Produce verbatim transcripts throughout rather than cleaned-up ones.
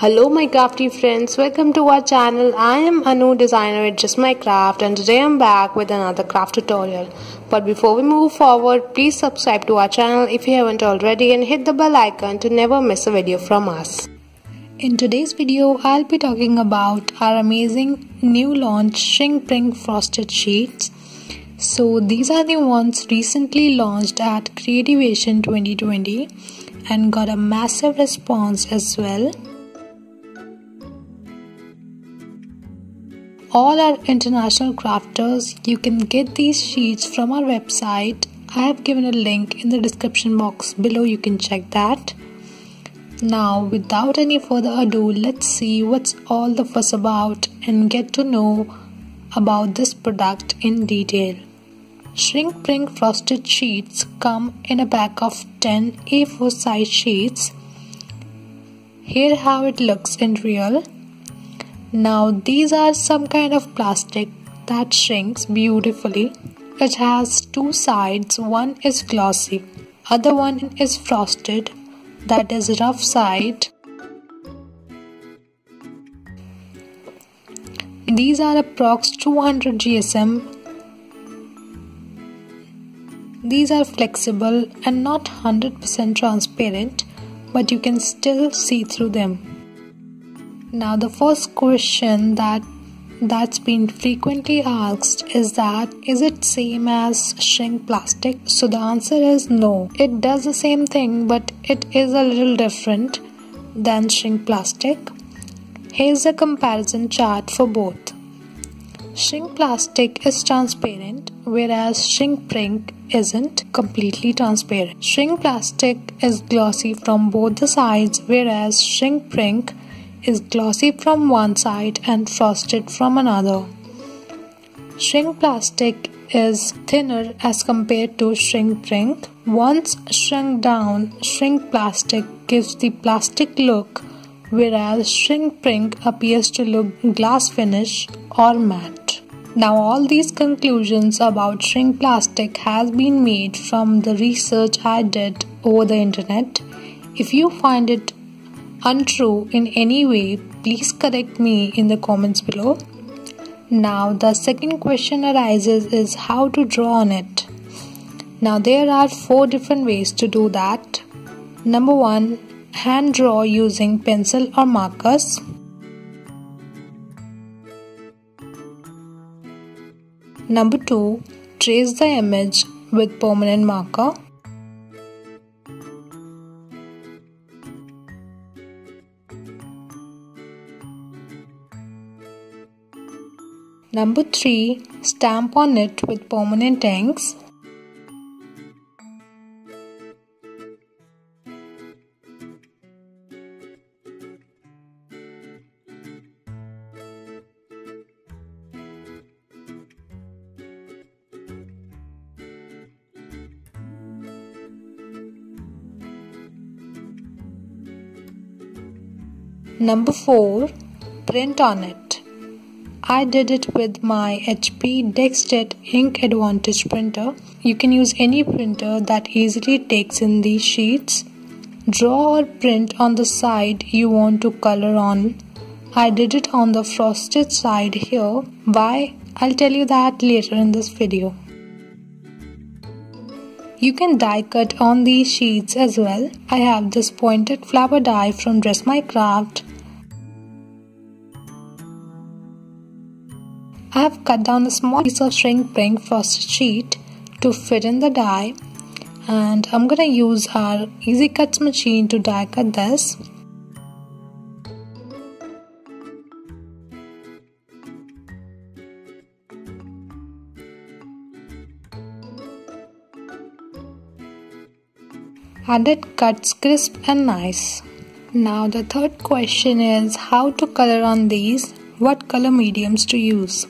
Hello my crafty friends, welcome to our channel. I am Anu, designer at Dress My Craft, and today I am back with another craft tutorial. But before we move forward, please subscribe to our channel if you haven't already and hit the bell icon to never miss a video from us. In today's video, I'll be talking about our amazing new launch Shrink Prink Frosted Sheets. So these are the ones recently launched at Creativation twenty twenty and got a massive response as well. All our international crafters, you can get these sheets from our website. I have given a link in the description box below, you can check that. Now without any further ado, let's see what's all the fuss about and get to know about this product in detail. Shrink Prink Frosted Sheets come in a pack of ten A four size sheets. Here how it looks in real. Now these are some kind of plastic that shrinks beautifully. It has two sides, one is glossy, other one is frosted, that is rough side. These are approx two hundred G S M. These are flexible and not one hundred percent transparent, but you can still see through them. Now the first question that that's been frequently asked is that is it same as shrink plastic? So the answer is no. It does the same thing, but it is a little different than shrink plastic. Here's a comparison chart for both. Shrink plastic is transparent, whereas shrink prink isn't completely transparent. Shrink plastic is glossy from both the sides, whereas shrink prink is glossy from one side and frosted from another. Shrink plastic is thinner as compared to shrink prink. Once shrunk down, shrink plastic gives the plastic look, whereas shrink prink appears to look glass finish or matte. Now all these conclusions about shrink plastic has been made from the research I did over the internet. If you find it untrue in any way, please correct me in the comments below. Now the second question arises is how to draw on it. Now there are four different ways to do that. Number one, hand draw using pencil or markers. Number two, trace the image with permanent marker. Number three, stamp on it with permanent inks. Number four, print on it. I did it with my H P Deskjet Ink Advantage printer. You can use any printer that easily takes in these sheets. Draw or print on the side you want to color on. I did it on the frosted side here. Why? I'll tell you that later in this video. You can die cut on these sheets as well. I have this pointed flower die from Dress My Craft. I have cut down a small piece of shrink prink frosted sheet to fit in the die, and I'm gonna use our Easy Cuts machine to die cut this. And it cuts crisp and nice. Now the third question is how to color on these, what color mediums to use.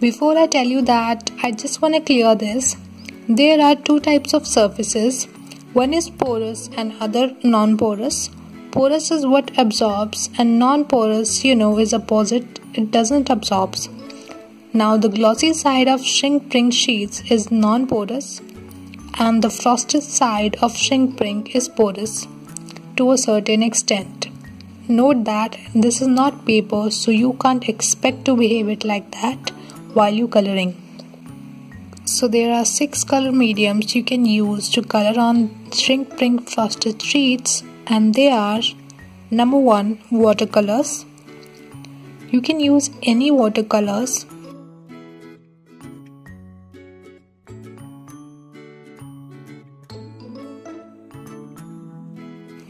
Before I tell you that, I just want to clear this. There are two types of surfaces. One is porous and other non-porous. Porous is what absorbs and non-porous, you know, is opposite. It doesn't absorb. Now the glossy side of shrink prink sheets is non-porous and the frosted side of shrink prink is porous. to a certain extent. Note that this is not paper, so you can't expect to behave it like that while you coloring. So there are six color mediums you can use to color on Shrink Prink Frosted Sheets, and they are: number one, watercolors. You can use any watercolors.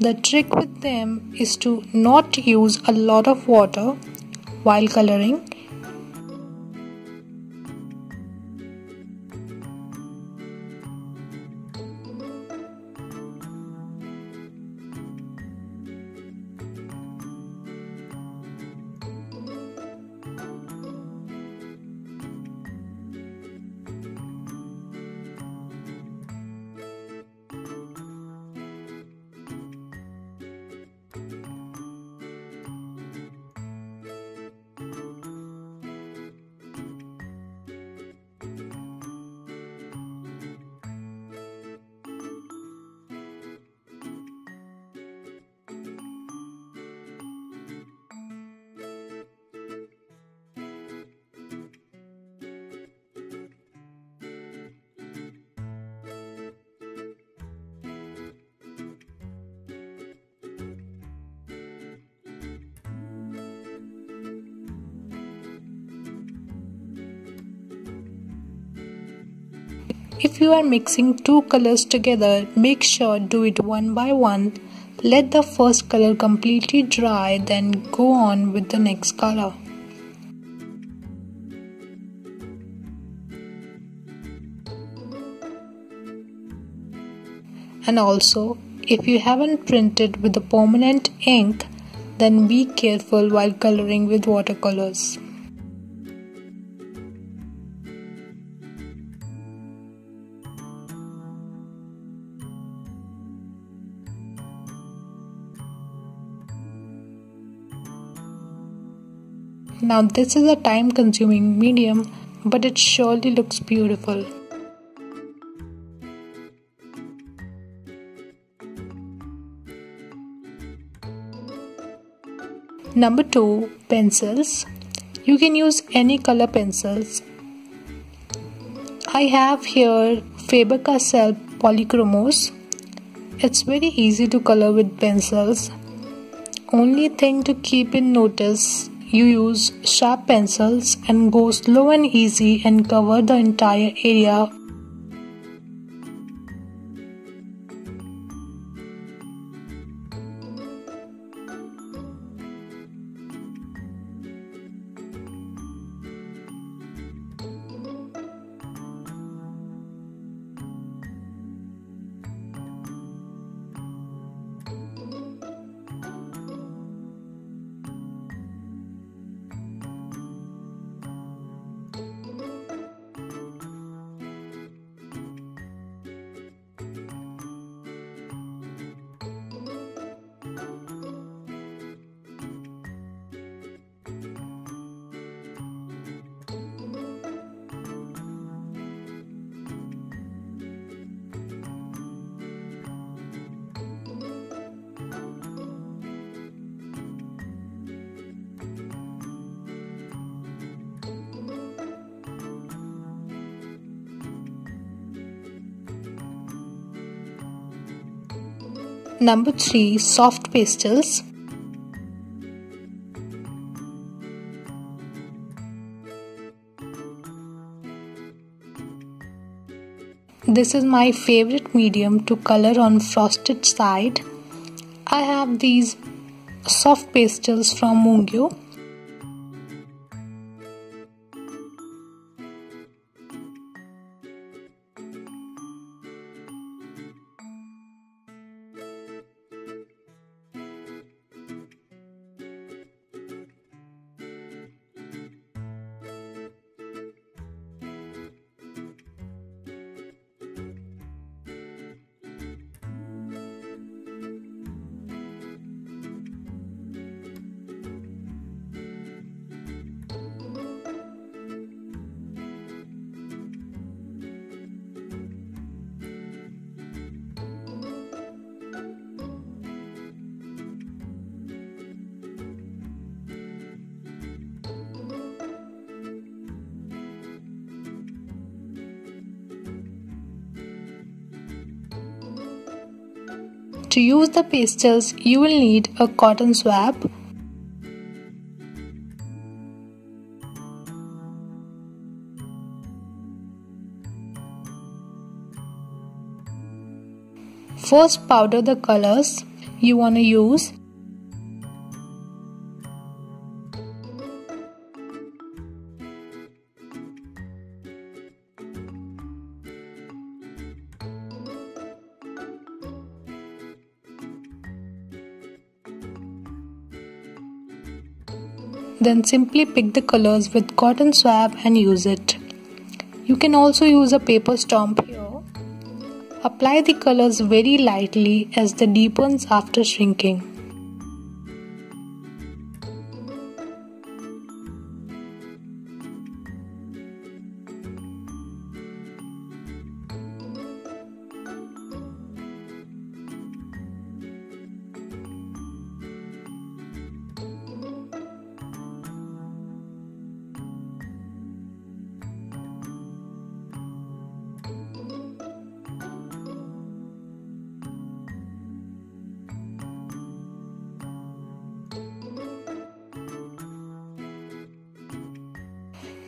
The trick with them is to not use a lot of water while coloring. If you are mixing two colors together, make sure do it one by one. Let the first color completely dry, then go on with the next color. And also, if you haven't printed with a permanent ink, then be careful while coloring with watercolors. Now this is a time consuming medium, but it surely looks beautiful. Number two, pencils. You can use any color pencils. I have here Faber-Castell Polychromos. It's very easy to color with pencils. Only thing to keep in notice, you use sharp pencils and go slow and easy and cover the entire area. Number three, soft pastels. This is my favorite medium to color on frosted side. I have these soft pastels from Mungyo. To use the pastels, you will need a cotton swab, first powder the colors you want to use. Then simply pick the colors with cotton swab and use it. You can also use a paper stomp here. Apply the colors very lightly as they deepens after shrinking.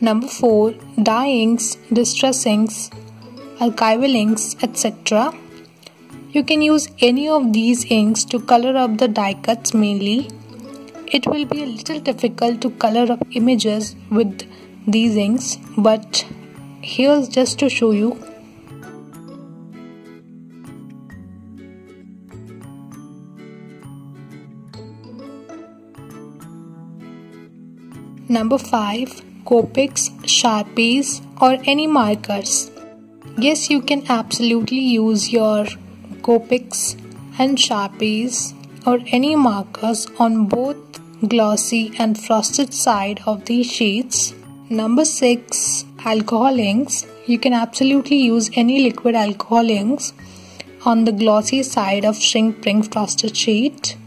Number four. Dye inks, distress inks, archival inks, et cetera. You can use any of these inks to color up the die cuts mainly. It will be a little difficult to color up images with these inks, but here's just to show you. Number five. Copics, Sharpies, or any markers. Yes, you can absolutely use your Copics and Sharpies or any markers on both glossy and frosted side of these sheets. Number six. Alcohol inks. You can absolutely use any liquid alcohol inks on the glossy side of Shrink Prink Frosted Sheet.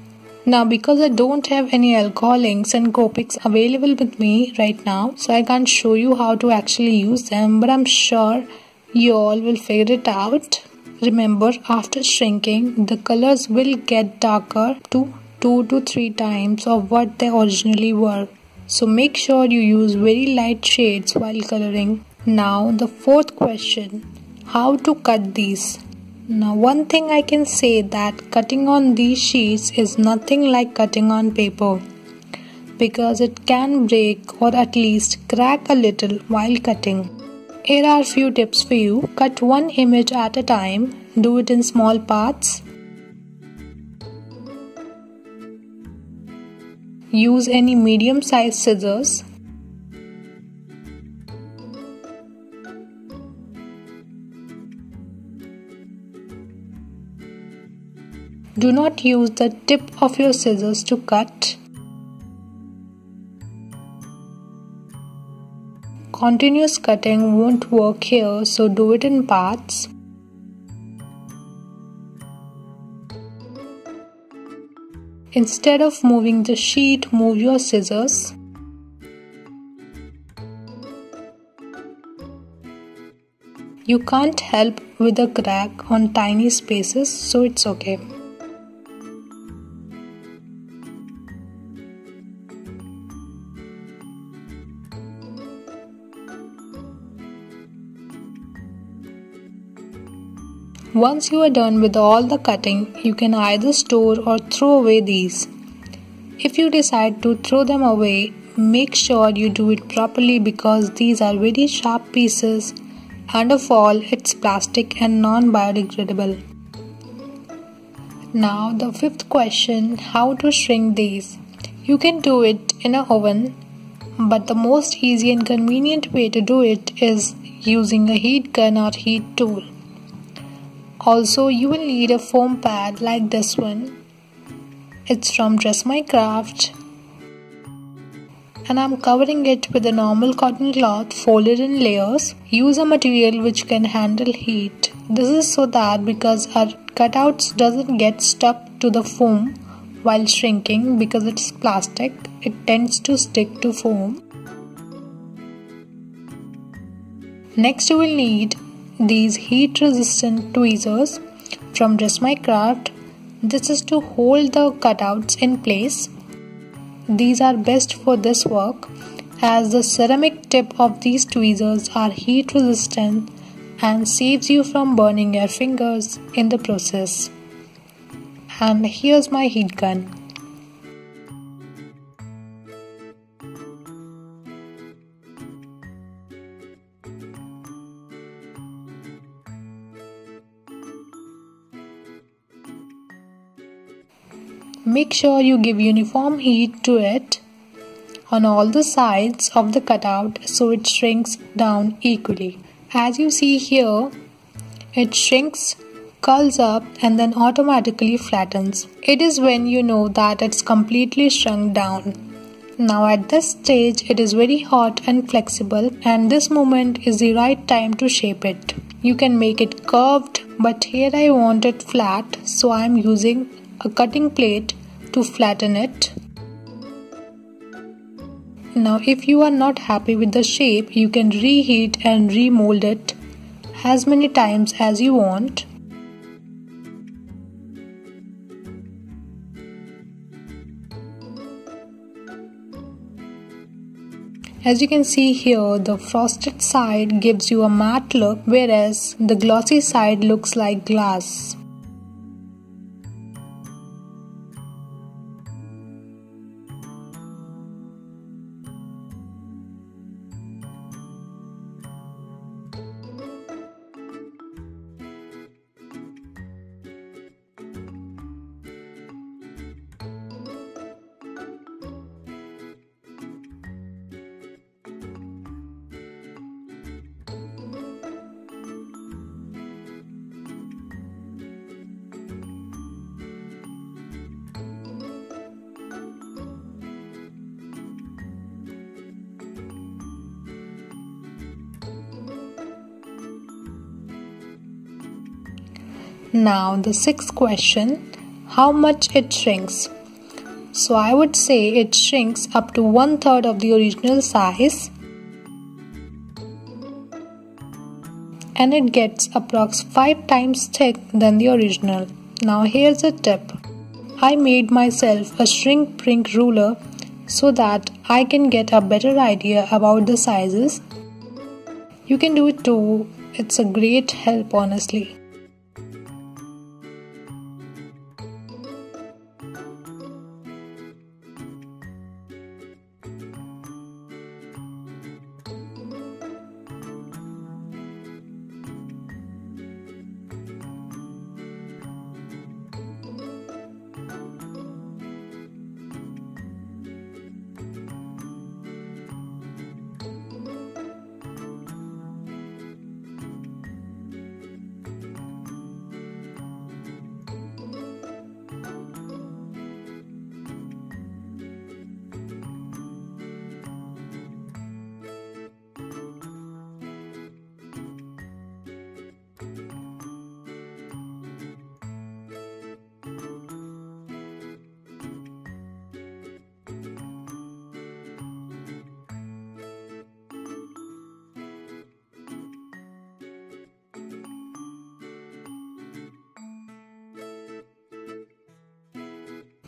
Now, because I don't have any alcohol inks and Copics available with me right now, so I can't show you how to actually use them, but I'm sure you all will figure it out. Remember, after shrinking, the colors will get darker to two to three times of what they originally were. So make sure you use very light shades while coloring. Now, the fourth question, how to cut these? Now, one thing I can say that cutting on these sheets is nothing like cutting on paper, because it can break or at least crack a little while cutting. Here are few tips for you. Cut one image at a time. Do it in small parts. Use any medium-sized scissors. Do not use the tip of your scissors to cut. Continuous cutting won't work here, so do it in parts. Instead of moving the sheet, move your scissors. You can't help with a crack on tiny spaces, so it's okay. Once you are done with all the cutting, you can either store or throw away these. If you decide to throw them away, make sure you do it properly because these are very sharp pieces and of all, it's plastic and non-biodegradable. Now the fifth question, how to shrink these? You can do it in an oven, but the most easy and convenient way to do it is using a heat gun or heat tool. Also, you will need a foam pad like this one. It's from Dress My Craft. And I'm covering it with a normal cotton cloth folded in layers. Use a material which can handle heat. This is so that because our cutouts doesn't get stuck to the foam while shrinking, because it's plastic, it tends to stick to foam. Next you will need these heat resistant tweezers from Dress My Craft. This is to hold the cutouts in place. These are best for this work as the ceramic tip of these tweezers are heat resistant and saves you from burning your fingers in the process. And here's my heat gun. Make sure you give uniform heat to it on all the sides of the cutout so it shrinks down equally. As you see here, it shrinks, curls up and then automatically flattens. It is when you know that it's completely shrunk down. Now at this stage it is very hot and flexible, and this moment is the right time to shape it. You can make it curved, but here I want it flat, so I am using a cutting plate to flatten it. Now if you are not happy with the shape, you can reheat and remold it as many times as you want. As you can see here, the frosted side gives you a matte look, whereas the glossy side looks like glass. Now the sixth question, how much it shrinks? So I would say it shrinks up to one third of the original size, and it gets approximately five times thick than the original. Now here's a tip. I made myself a shrink prink ruler so that I can get a better idea about the sizes. You can do it too. It's a great help, honestly.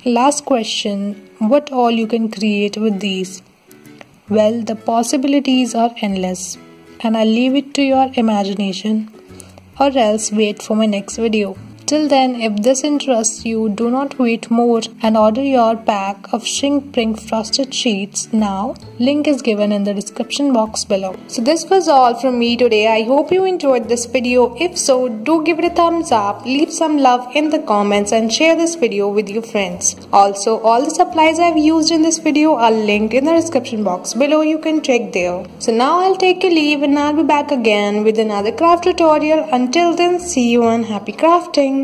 Last question, what all you can create with these? Well, the possibilities are endless, and I leave it to your imagination, or else wait for my next video. Till then, if this interests you, do not wait more and order your pack of Shrink Prink Frosted Sheets now. Link is given in the description box below. So this was all from me today. I hope you enjoyed this video. If so, do give it a thumbs up, leave some love in the comments and share this video with your friends. Also, all the supplies I've used in this video are linked in the description box below. You can check there. So now I'll take a leave and I'll be back again with another craft tutorial. Until then, see you and happy crafting.